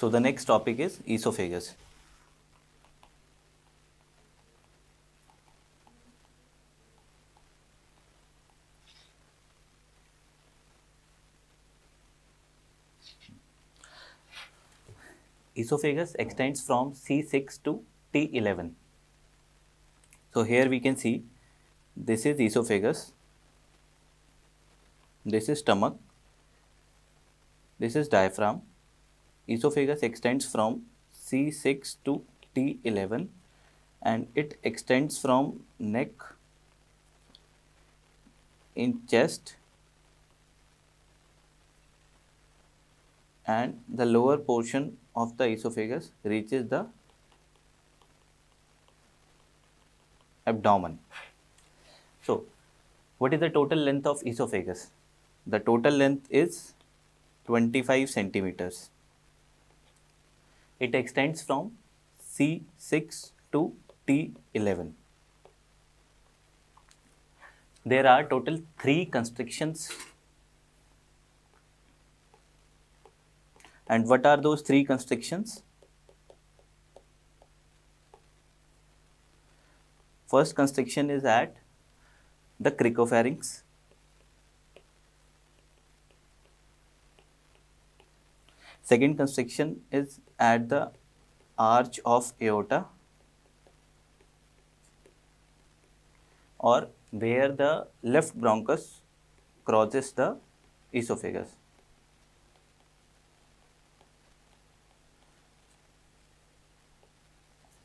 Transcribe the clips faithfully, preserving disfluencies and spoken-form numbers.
So the next topic is esophagus. Esophagus extends from C six to T eleven. So here we can see this is esophagus, this is stomach, this is diaphragm. Esophagus extends from C six to T eleven and it extends from neck in chest and the lower portion of the esophagus reaches the abdomen. So, what is the total length of esophagus? The total length is twenty-five centimeters. It extends from C six to T eleven. There are total three constrictions. And what are those three constrictions? First constriction is at the cricopharynx. Second constriction is at the arch of aorta, or where the left bronchus crosses the esophagus.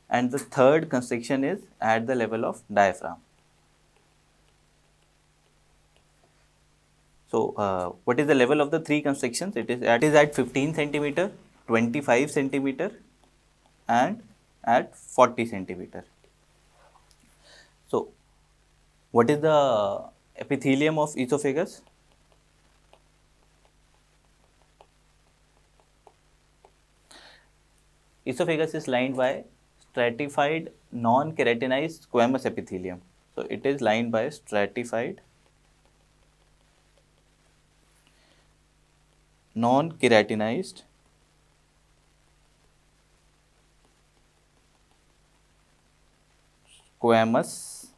And the third constriction is at the level of diaphragm. So, uh, what is the level of the three constrictions? It is at, it is at fifteen centimeter, twenty-five centimeter, and at forty centimeter. So, what is the epithelium of esophagus? Esophagus is lined by stratified non-keratinized squamous epithelium. So, it is lined by stratified non-keratinized squamous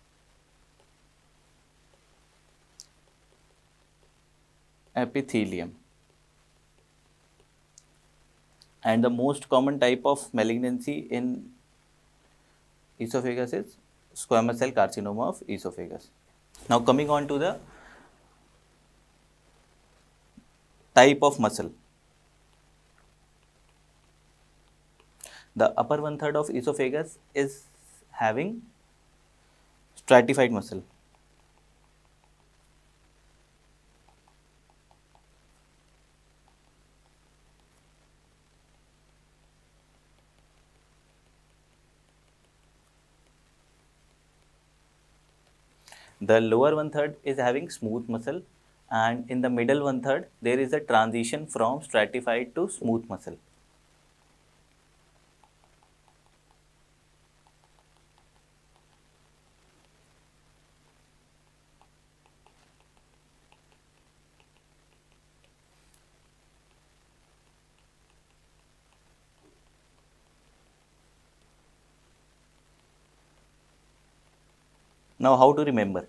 epithelium. And the most common type of malignancy in esophagus is squamous cell carcinoma of esophagus. Now coming on to the type of muscle. The upper one third of esophagus is having stratified muscle. The lower one third is having smooth muscle, and in the middle one third there is a transition from stratified to smooth muscle. Now, how to remember?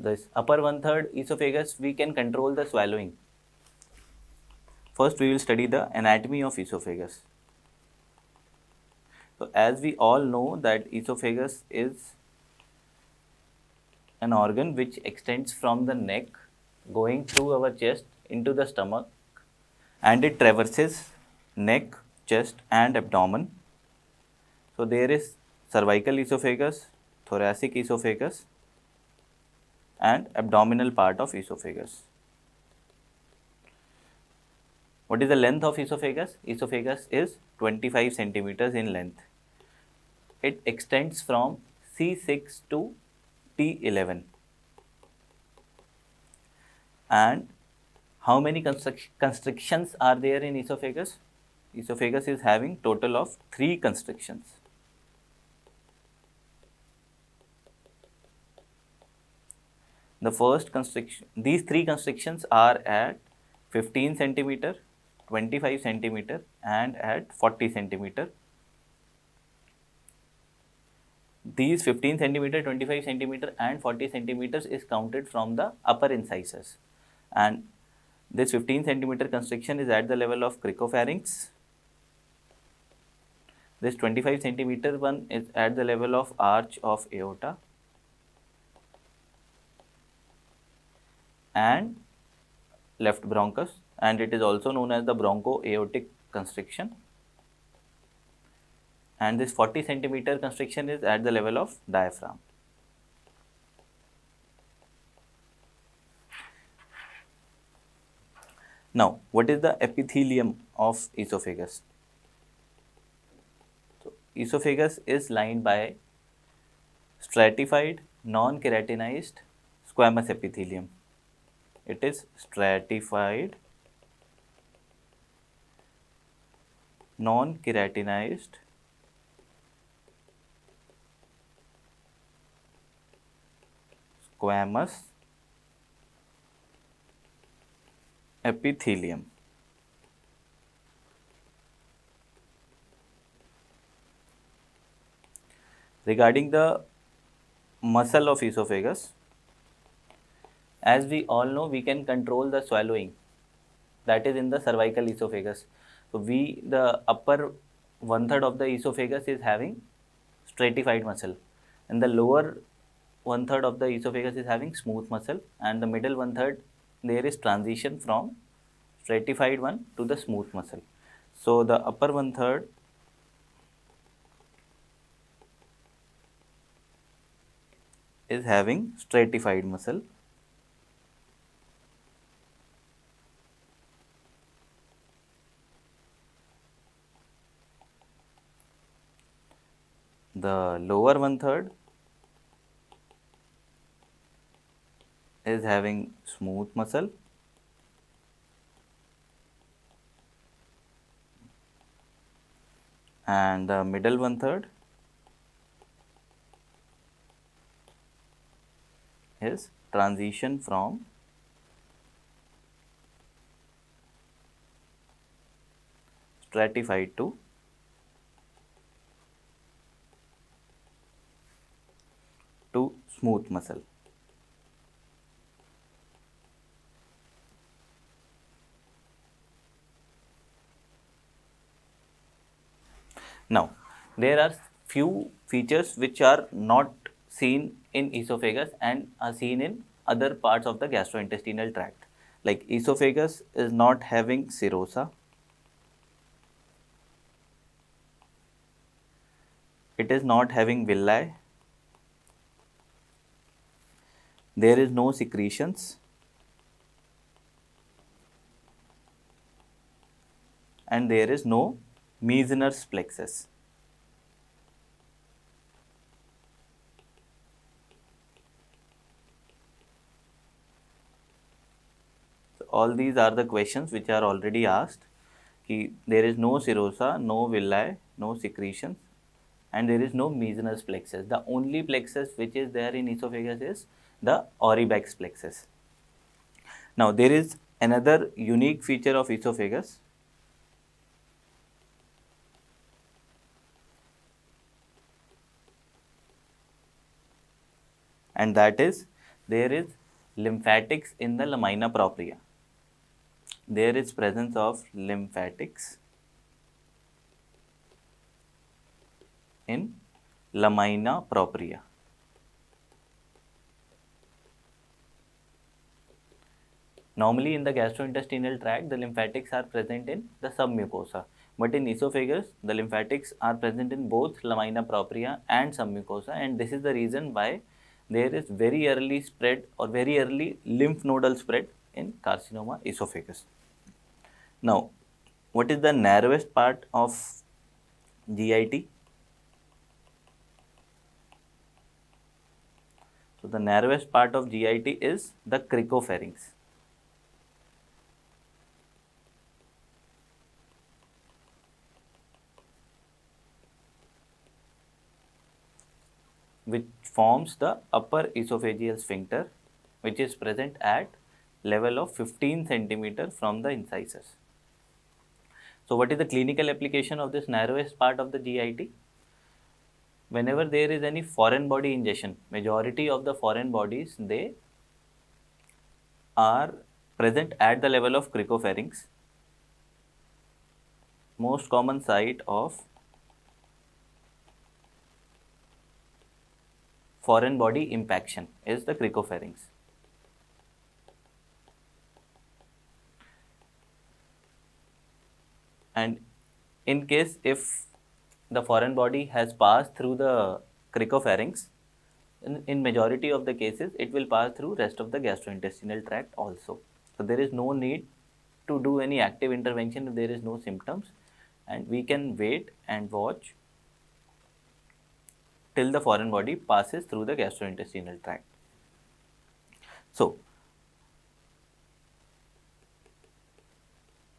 This upper one third esophagus, we can control the swallowing. First, we will study the anatomy of esophagus. So, as we all know that esophagus is an organ which extends from the neck, going through our chest into the stomach, and it traverses neck, chest and abdomen. So, there is cervical esophagus, thoracic esophagus and abdominal part of esophagus. What is the length of esophagus? Esophagus is twenty-five centimeters in length. It extends from C six to T eleven. And how many constrictions are there in esophagus? Esophagus is having total of three constrictions. The first constriction, these three constrictions are at fifteen centimeter, twenty-five centimeter and at forty centimeter. These fifteen centimeter, twenty-five centimeter and forty centimeters is counted from the upper incisors, and this fifteen centimeter constriction is at the level of cricopharynx. This twenty-five centimeter one is at the level of arch of aorta, and left bronchus, and it is also known as the broncho aortic constriction. And this forty centimeter constriction is at the level of diaphragm. Now, what is the epithelium of esophagus? So, esophagus is lined by stratified, non-keratinized squamous epithelium. It is stratified, non-keratinized squamous epithelium. Regarding the muscle of esophagus, as we all know, we can control the swallowing, that is in the cervical esophagus. So, we the upper one third of the esophagus is having stratified muscle, and the lower one third of the esophagus is having smooth muscle, and the middle one third there is transition from stratified one to the smooth muscle. So, the upper one third is having stratified muscle, the lower one third is having smooth muscle, and the middle one third is transition from stratified to to smooth muscle. Now, there are few features which are not seen in esophagus and are seen in other parts of the gastrointestinal tract. Like esophagus is not having serosa, it is not having villi, there is no secretions, and there is no Meissner's plexus. So, all these are the questions which are already asked. Ki, there is no serosa, no villi, no secretions, and there is no Meissner's plexus. The only plexus which is there in esophagus is the Oribex plexus. Now, there is another unique feature of esophagus, and that is, there is lymphatics in the lamina propria. There is presence of lymphatics in lamina propria. Normally in the gastrointestinal tract, the lymphatics are present in the submucosa, but in esophagus, the lymphatics are present in both lamina propria and submucosa, and this is the reason why there is very early spread or very early lymph nodal spread in carcinoma esophagus. Now, what is the narrowest part of G I T? So, the narrowest part of G I T is the cricopharynx. Which forms the upper esophageal sphincter, which is present at level of fifteen centimeter from the incisors. So what is the clinical application of this narrowest part of the G I T? Whenever there is any foreign body ingestion, majority of the foreign bodies, they are present at the level of cricopharynx, most common site of foreign body impaction is the cricopharynx. And in case if the foreign body has passed through the cricopharynx, in, in majority of the cases it will pass through rest of the gastrointestinal tract also. So there is no need to do any active intervention if there is no symptoms, and we can wait and watch till the foreign body passes through the gastrointestinal tract. So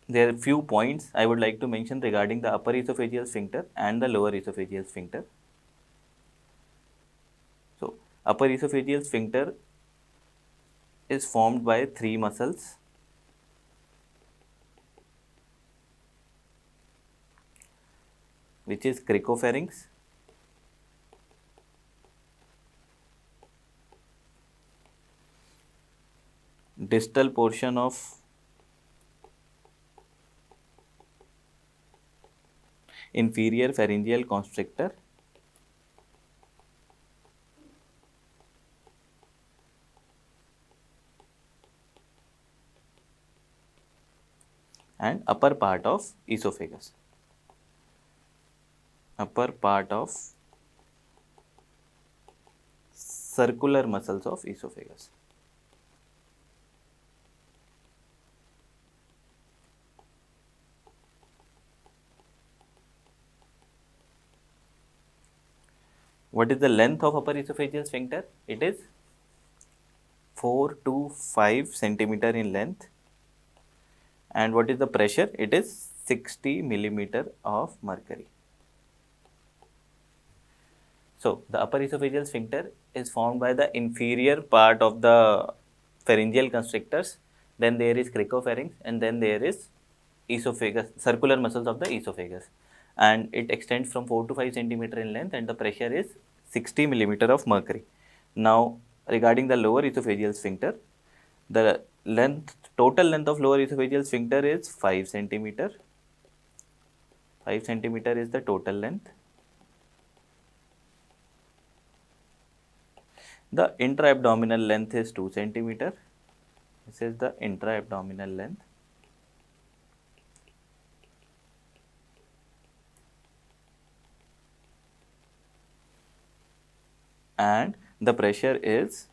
there are few points I would like to mention regarding the upper esophageal sphincter and the lower esophageal sphincter. So, upper esophageal sphincter is formed by three muscles. Which is cricopharynx, distal portion of inferior pharyngeal constrictor, and upper part of esophagus, upper part of circular muscles of esophagus. What is the length of upper esophageal sphincter? It is four to five centimeter in length. And what is the pressure? It is sixty millimeter of mercury. So, the upper esophageal sphincter is formed by the inferior part of the pharyngeal constrictors, then there is cricopharynx, and then there is esophagus, circular muscles of the esophagus. And it extends from four to five centimeter in length, and the pressure is sixty millimeter of mercury. Now, regarding the lower esophageal sphincter, the length, total length of lower esophageal sphincter is five centimeter. five centimeter is the total length. The intra-abdominal length is two centimeter. This is the intra-abdominal length. And the pressure is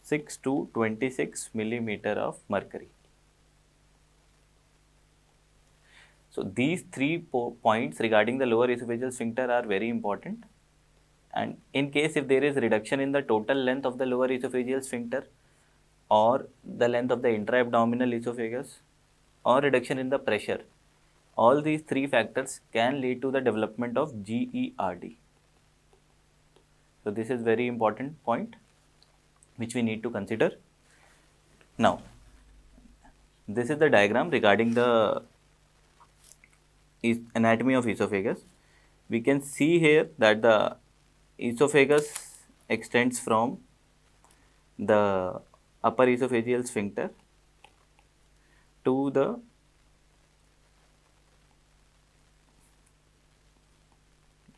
six to twenty-six millimeter of mercury. So, these three po points regarding the lower esophageal sphincter are very important, and in case if there is reduction in the total length of the lower esophageal sphincter or the length of the intra-abdominal esophagus or reduction in the pressure, all these three factors can lead to the development of GERD. So, this is very important point which we need to consider. Now, this is the diagram regarding the anatomy of esophagus. We can see here that the esophagus extends from the upper esophageal sphincter to the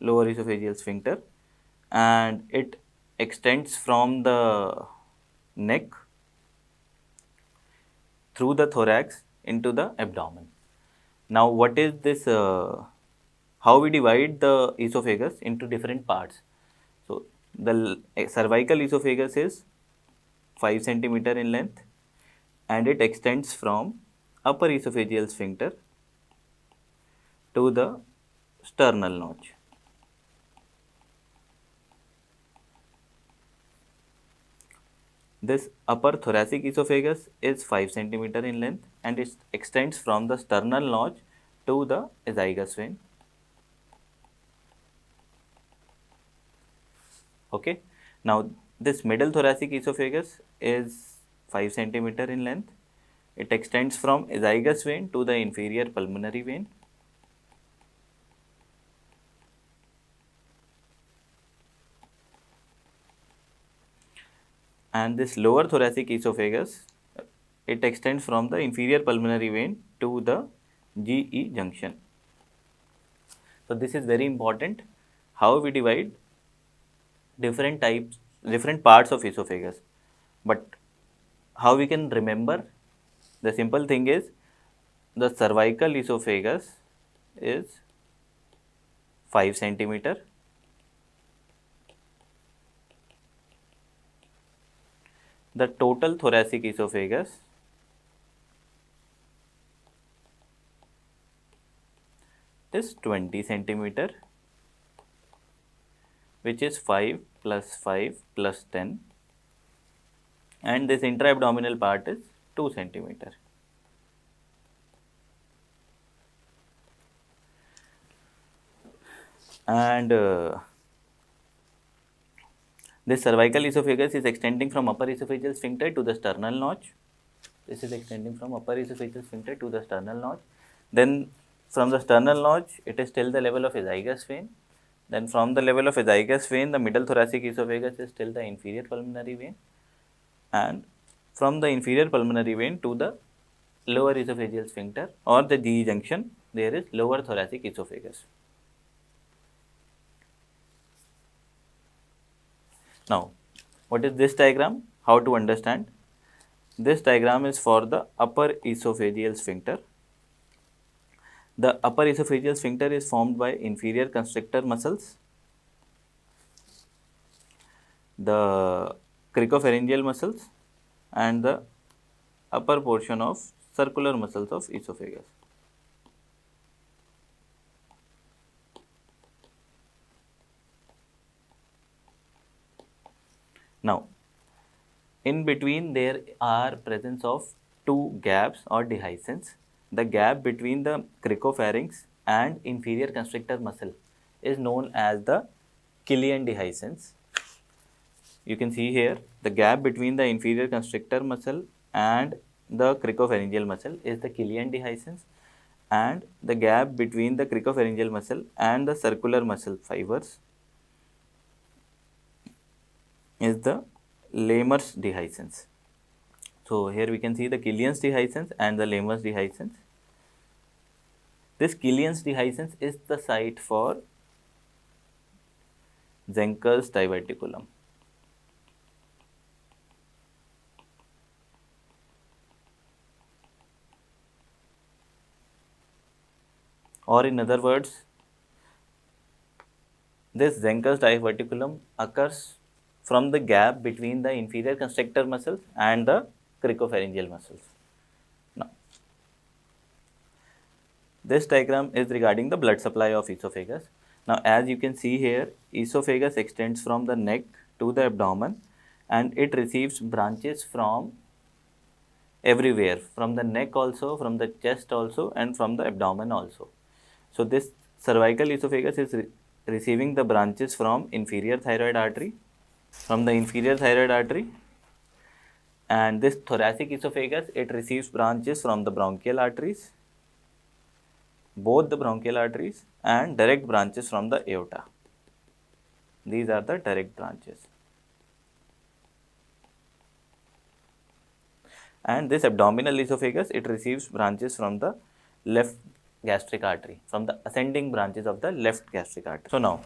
lower esophageal sphincter, and it extends from the neck through the thorax into the abdomen. Now, what is this, uh, how we divide the esophagus into different parts? So, the cervical esophagus is five centimeter in length, and it extends from upper esophageal sphincter to the sternal notch. This upper thoracic esophagus is five centimeter in length, and it extends from the sternal notch to the azygous vein. Okay. Now, this middle thoracic esophagus is five centimeter in length, It extends from azygous vein to the inferior pulmonary vein. And this lower thoracic esophagus, it extends from the inferior pulmonary vein to the G E junction. So, this is very important, how we divide different types, different parts of esophagus. But how we can remember? The simple thing is, the cervical esophagus is five centimeters. The total thoracic esophagus is twenty centimeters, which is five plus five plus ten, and this intra-abdominal part is two centimeters. And uh, this cervical esophagus is extending from upper esophageal sphincter to the sternal notch. This is extending from upper esophageal sphincter to the sternal notch. Then from the sternal notch, it is till the level of azygous vein. Then from the level of azygous vein, the middle thoracic esophagus is till the inferior pulmonary vein, and from the inferior pulmonary vein to the lower esophageal sphincter or the G E junction, there is lower thoracic esophagus. Now, what is this diagram? How to understand? This diagram is for the upper esophageal sphincter. The upper esophageal sphincter is formed by inferior constrictor muscles, the cricopharyngeal muscles, and the upper portion of circular muscles of esophagus. Now, in between there are presence of two gaps or dehiscence. The gap between the cricopharynx and inferior constrictor muscle is known as the Killian's dehiscence. You can see here the gap between the inferior constrictor muscle and the cricopharyngeal muscle is the Killian's dehiscence, and the gap between the cricopharyngeal muscle and the circular muscle fibers is the Laimer's dehiscence. So, here we can see the Killian's dehiscence and the Laimer's dehiscence. This Killian's dehiscence is the site for Zenker's diverticulum. Or in other words, this Zenker's diverticulum occurs from the gap between the inferior constrictor muscles and the cricopharyngeal muscles. Now, this diagram is regarding the blood supply of esophagus. Now, as you can see here, esophagus extends from the neck to the abdomen, and it receives branches from everywhere, from the neck also, from the chest also, and from the abdomen also. So, this cervical esophagus is re receiving the branches from inferior thyroid artery, from the inferior thyroid artery, and this thoracic esophagus, it receives branches from the bronchial arteries, both the bronchial arteries, and direct branches from the aorta. These are the direct branches. And this abdominal esophagus, it receives branches from the left gastric artery, from the ascending branches of the left gastric artery. So now,